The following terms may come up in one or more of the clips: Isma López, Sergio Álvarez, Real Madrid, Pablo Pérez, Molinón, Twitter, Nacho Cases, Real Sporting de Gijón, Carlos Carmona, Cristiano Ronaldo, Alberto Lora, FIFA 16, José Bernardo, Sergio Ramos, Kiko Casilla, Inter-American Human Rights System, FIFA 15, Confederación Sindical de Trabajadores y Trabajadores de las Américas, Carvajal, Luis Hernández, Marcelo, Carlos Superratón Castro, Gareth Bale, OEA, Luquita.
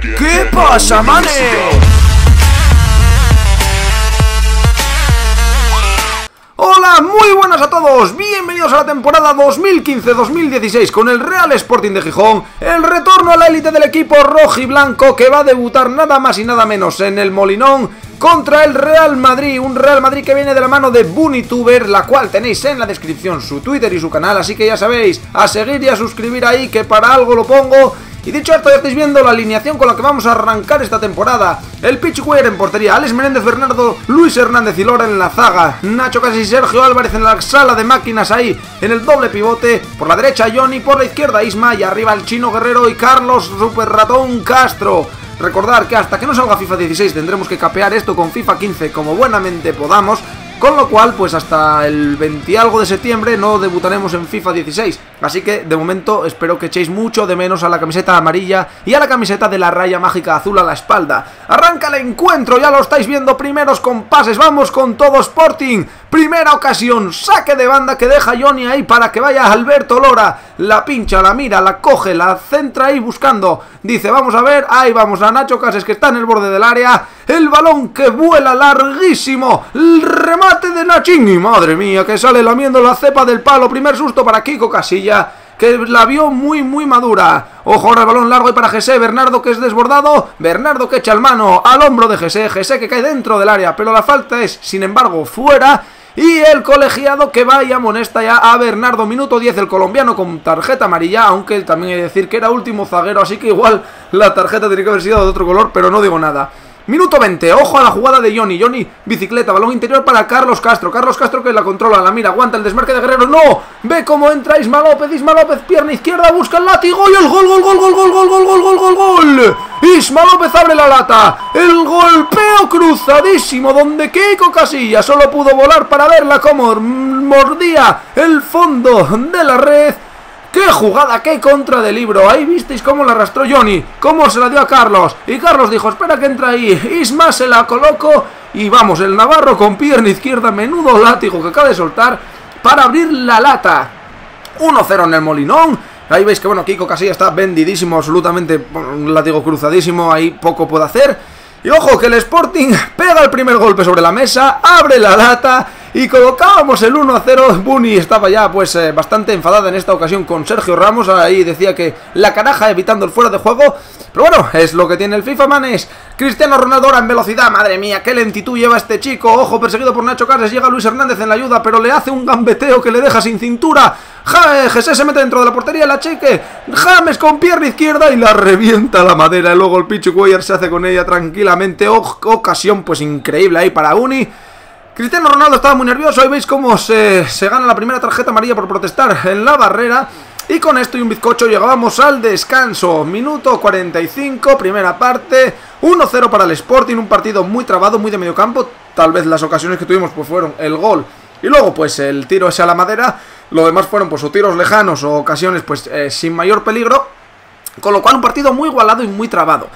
¿Qué pasa, manes? Hola, muy buenas a todos, bienvenidos a la temporada 2015-2016 con el Real Sporting de Gijón, el retorno a la élite del equipo rojiblanco que va a debutar nada más y nada menos en el Molinón contra el Real Madrid, un Real Madrid que viene de la mano de BunyTuber, la cual tenéis en la descripción su Twitter y su canal, así que ya sabéis, a seguir y a suscribir ahí que para algo lo pongo. Y dicho esto, ya estáis viendo la alineación con la que vamos a arrancar esta temporada. El Pitchwer en portería, Alex Menéndez, Bernardo, Luis Hernández y Lora en la zaga, Nacho Cases y Sergio Álvarez en la sala de máquinas ahí, en el doble pivote, por la derecha Johnny, por la izquierda Isma y arriba el Chino Guerrero y Carlos Superratón Castro. Recordar que hasta que no salga FIFA 16 tendremos que capear esto con FIFA 15 como buenamente podamos, con lo cual, pues hasta el 20 y algo de septiembre no debutaremos en FIFA 16. Así que, de momento, espero que echéis mucho de menos a la camiseta amarilla y a la camiseta de la raya mágica azul a la espalda. Arranca el encuentro, ya lo estáis viendo, primeros compases, vamos con todo Sporting. Primera ocasión, saque de banda que deja Johnny ahí para que vaya Alberto Lora. La pincha, la mira, la coge, la centra ahí buscando. Dice, vamos a ver, ahí vamos a Nacho Cases que está en el borde del área. El balón que vuela larguísimo, el remate de Nachín y madre mía que sale lamiendo la cepa del palo. Primer susto para Kiko Casilla, que la vio muy madura. Ojo ahora el balón largo y para José Bernardo, que es desbordado. Bernardo que echa el mano al hombro de José, José que cae dentro del área, pero la falta es sin embargo fuera. Y el colegiado que va y amonesta ya a Bernardo, minuto 10, el colombiano con tarjeta amarilla, aunque también hay que decir que era último zaguero, así que igual la tarjeta tiene que haber sido de otro color, pero no digo nada. Minuto 20, ojo a la jugada de Johnny, Johnny bicicleta, balón interior para Carlos Castro que la controla, la mira, aguanta el desmarque de Guerrero, no, ve cómo entra Isma López, pierna izquierda, busca el látigo y el gol. Isma López abre la lata, el golpeo cruzadísimo donde Kiko Casilla solo pudo volar para verla como mordía el fondo de la red. ¡Qué jugada! ¡Qué contra de libro! Ahí visteis cómo la arrastró Johnny, cómo se la dio a Carlos. Y Carlos dijo, espera que entra ahí. Isma se la colocó y vamos, el navarro con pierna izquierda, menudo látigo que acaba de soltar para abrir la lata. 1-0 en el Molinón. Ahí veis que bueno, Kiko Casilla está vendidísimo absolutamente, un látigo cruzadísimo, ahí poco puede hacer. Y ojo que el Sporting pega el primer golpe sobre la mesa, abre la lata y colocábamos el 1-0, Buny estaba ya pues bastante enfadada en esta ocasión con Sergio Ramos, ahí decía que la caraja evitando el fuera de juego, pero bueno, es lo que tiene el FIFA, manes. Cristiano Ronaldo ahora en velocidad, madre mía, qué lentitud lleva este chico, ojo, perseguido por Nacho Cases, llega Luis Hernández en la ayuda, pero le hace un gambeteo que le deja sin cintura. José se mete dentro de la portería, la cheque, James con pierna izquierda y la revienta la madera, y luego el Pitchwer se hace con ella tranquilamente, ocasión pues increíble ahí para Buny. Cristiano Ronaldo estaba muy nervioso, ahí veis cómo se gana la primera tarjeta amarilla por protestar en la barrera. Y con esto y un bizcocho llegábamos al descanso, minuto 45, primera parte, 1-0 para el Sporting, un partido muy trabado, muy de medio campo. Tal vez las ocasiones que tuvimos pues fueron el gol y luego pues el tiro ese a la madera, lo demás fueron pues o tiros lejanos o ocasiones pues sin mayor peligro, con lo cual un partido muy igualado y muy trabado.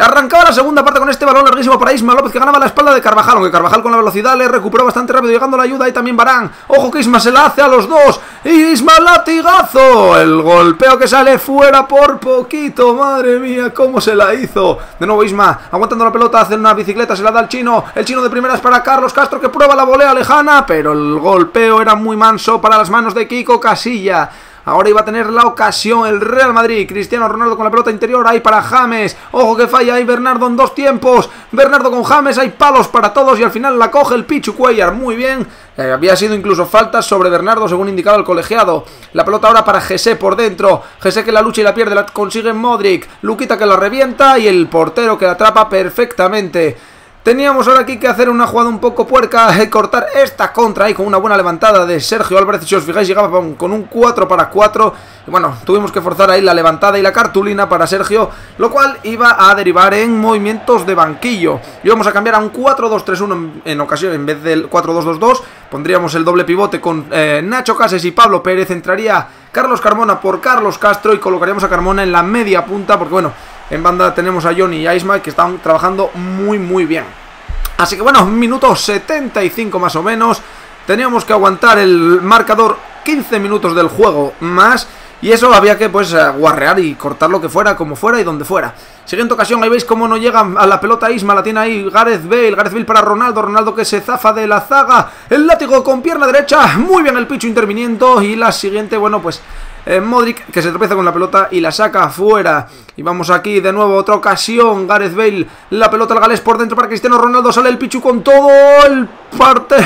Arrancaba la segunda parte con este balón larguísimo para Isma López que ganaba la espalda de Carvajal, aunque Carvajal con la velocidad le recuperó bastante rápido llegando la ayuda y también Barán. Ojo que Isma se la hace a los dos, Isma latigazo, el golpeo que sale fuera por poquito, madre mía cómo se la hizo. De nuevo Isma aguantando la pelota, hace una bicicleta, se la da al Chino, el Chino de primeras para Carlos Castro que prueba la volea lejana, pero el golpeo era muy manso para las manos de Kiko Casilla. Ahora iba a tener la ocasión el Real Madrid. Cristiano Ronaldo con la pelota interior ahí para James. Ojo que falla ahí Bernardo en dos tiempos. Bernardo con James, hay palos para todos y al final la coge el Pichu Cuellar. Muy bien. Había sido incluso falta sobre Bernardo según indicaba el colegiado. La pelota ahora para José por dentro. José que la lucha y la pierde, la consigue Modric. Luquita que la revienta y el portero que la atrapa perfectamente. Teníamos ahora aquí que hacer una jugada un poco puerca, cortar esta contra ahí con una buena levantada de Sergio Álvarez. Si os fijáis llegaba con un 4-4 y bueno, tuvimos que forzar ahí la levantada y la cartulina para Sergio, lo cual iba a derivar en movimientos de banquillo. Íbamos a cambiar a un 4-2-3-1 en ocasión, en vez del 4-2-2-2 pondríamos el doble pivote con Nacho Cases y Pablo Pérez, entraría Carlos Carmona por Carlos Castro y colocaríamos a Carmona en la media punta porque bueno, en banda tenemos a Johnny y a Isma que están trabajando muy bien. Así que bueno, minuto 75 más o menos. Teníamos que aguantar el marcador 15 minutos del juego más. Y eso había que pues guarrear y cortar lo que fuera, como fuera y donde fuera. Siguiente ocasión, ahí veis cómo no llega a la pelota Isma, la tiene ahí Gareth Bale para Ronaldo, Ronaldo que se zafa de la zaga, el látigo con pierna derecha, muy bien el Pichu interviniendo. Y la siguiente, bueno pues Modric que se tropieza con la pelota y la saca afuera. Y vamos aquí de nuevo, otra ocasión, Gareth Bale, la pelota al galés por dentro para Cristiano Ronaldo, sale el Pichu con todo el parte,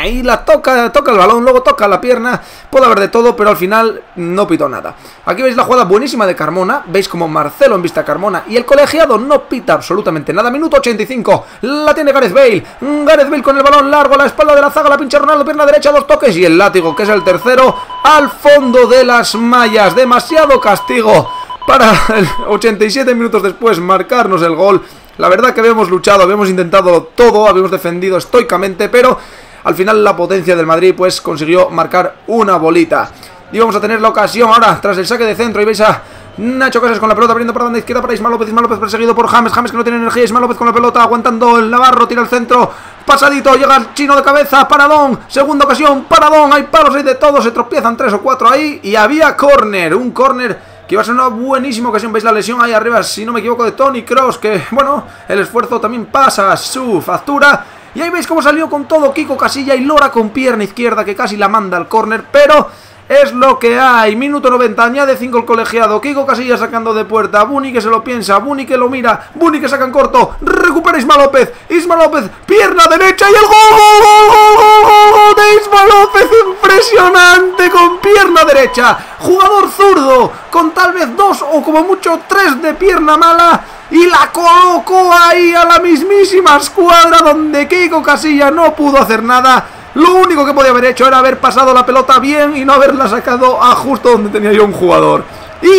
ahí la toca el balón, luego toca la pierna, puede haber de todo, pero al final no pitó nada. Aquí veis la jugada buenísima de Carmona, veis como Marcelo en vista a Carmona y el colegiado no pita absolutamente nada. Minuto 85, la tiene Gareth Bale con el balón largo a la espalda de la zaga, la pincha Ronaldo, pierna derecha, dos toques y el látigo que es el tercero al fondo de las mallas. Demasiado castigo para 87 minutos después marcarnos el gol. La verdad que habíamos luchado, habíamos intentado todo, habíamos defendido estoicamente, pero al final la potencia del Madrid pues consiguió marcar una bolita. Y vamos a tener la ocasión ahora tras el saque de centro. Y veis a Nacho Cases con la pelota abriendo por banda izquierda para Isma López perseguido por James que no tiene energía. Isma López con la pelota aguantando el Navarro, tira el centro, pasadito, llega el chino de cabeza, paradón, segunda ocasión, paradón, hay paros ahí de todo, se tropiezan 3 o 4 ahí y había córner, un córner que iba a ser una buenísima ocasión. Veis la lesión ahí arriba, si no me equivoco, de Toni Kroos, que bueno, el esfuerzo también pasa a su factura. Y ahí veis cómo salió con todo Kiko Casilla y Lora con pierna izquierda que casi la manda al córner, pero es lo que hay. Minuto 90, añade 5 el colegiado, Kiko Casilla sacando de puerta, Buny que se lo piensa, Buny que lo mira, Buny que saca en corto, recupera Isma López, pierna derecha y el gol de Isma López, impresionante con pierna derecha, jugador zurdo, con tal vez 2 o como mucho 3 de pierna mala, y la colocó ahí a la mismísima escuadra donde Kiko Casilla no pudo hacer nada. Lo único que podía haber hecho era haber pasado la pelota bien y no haberla sacado a justo donde tenía yo un jugador.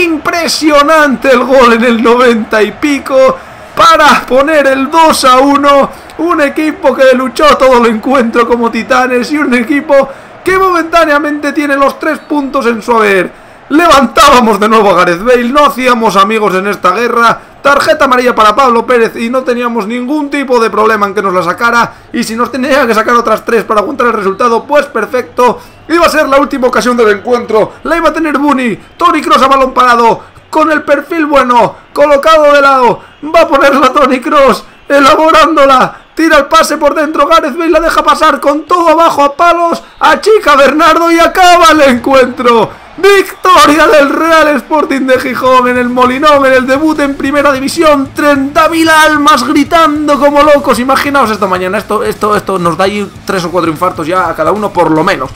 Impresionante el gol en el 90 y pico para poner el 2-1. Un equipo que luchó todo el encuentro como titanes y un equipo que momentáneamente tiene los 3 puntos en su haber. Levantábamos de nuevo a Gareth Bale, no hacíamos amigos en esta guerra. Tarjeta amarilla para Pablo Pérez y no teníamos ningún tipo de problema en que nos la sacara. Y si nos tenía que sacar otras 3 para aguantar el resultado, pues perfecto. Iba a ser la última ocasión del encuentro, la iba a tener Buny, Toni Kroos a balón parado, con el perfil bueno, colocado de lado, va a ponerla Toni Kroos, elaborándola, tira el pase por dentro, Gareth Bale la deja pasar con todo abajo a palos, achica Bernardo y acaba el encuentro. Victoria del Real Sporting de Gijón en el Molinón, en el debut en Primera División. 30.000 almas gritando como locos. Imaginaos esto mañana, esto nos da ahí 3 o 4 infartos ya a cada uno por lo menos.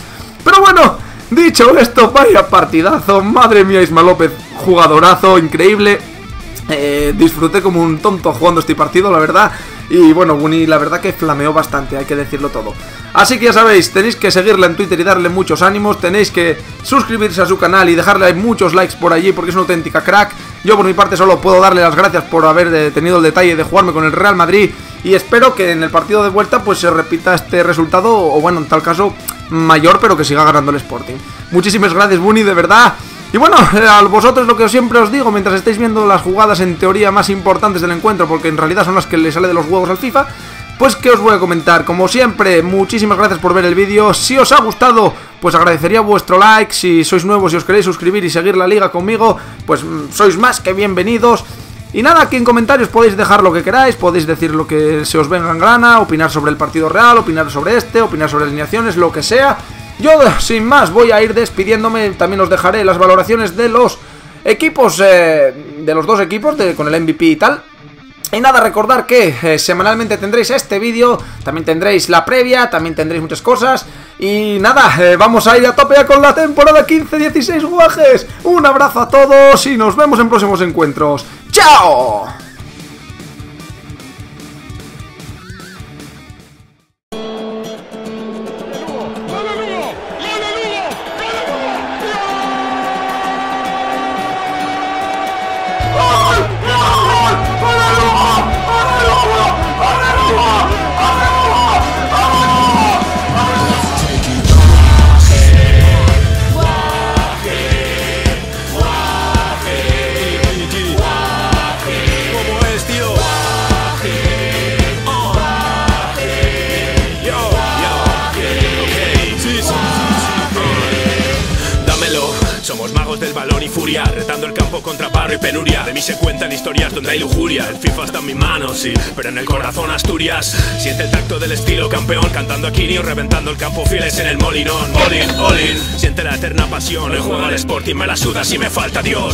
Pero bueno, dicho esto, vaya partidazo. Madre mía, Isma López, jugadorazo, increíble. Disfruté como un tonto jugando este partido, la verdad. Y bueno, Buny la verdad que flameó bastante, hay que decirlo todo. Así que ya sabéis, tenéis que seguirla en Twitter y darle muchos ánimos. Tenéis que suscribirse a su canal y dejarle muchos likes por allí porque es una auténtica crack. Yo por mi parte solo puedo darle las gracias por haber tenido el detalle de jugarme con el Real Madrid. Y espero que en el partido de vuelta pues se repita este resultado, o bueno, en tal caso mayor, pero que siga ganando el Sporting. Muchísimas gracias, Buny, de verdad. Y bueno, a vosotros lo que siempre os digo, mientras estáis viendo las jugadas en teoría más importantes del encuentro, porque en realidad son las que le sale de los huevos al FIFA, pues que os voy a comentar. Como siempre, muchísimas gracias por ver el vídeo. Si os ha gustado, pues agradecería vuestro like. Si sois nuevos y os queréis suscribir y seguir la liga conmigo, pues sois más que bienvenidos. Y nada, aquí en comentarios podéis dejar lo que queráis, podéis decir lo que se os venga en gana, opinar sobre el partido real, opinar sobre este, opinar sobre alineaciones, lo que sea. Yo sin más voy a ir despidiéndome, también os dejaré las valoraciones de los equipos, de los 2 equipos, con el MVP y tal. Y nada, recordar que semanalmente tendréis este vídeo, también tendréis la previa, también tendréis muchas cosas. Y nada, vamos a ir a tope ya con la temporada 15-16 guajes. Un abrazo a todos y nos vemos en próximos encuentros. ¡Chao! furia, retando el campo contra barro y penuria. De mí se cuentan historias donde hay lujuria. El FIFA está en mis manos, sí, pero en el corazón Asturias. Siente el tacto del estilo campeón, cantando a Quini o reventando el campo fieles en el Molinón. Olin, olin, siente la eterna pasión. El juego al Sporting me la suda si me falta Dios.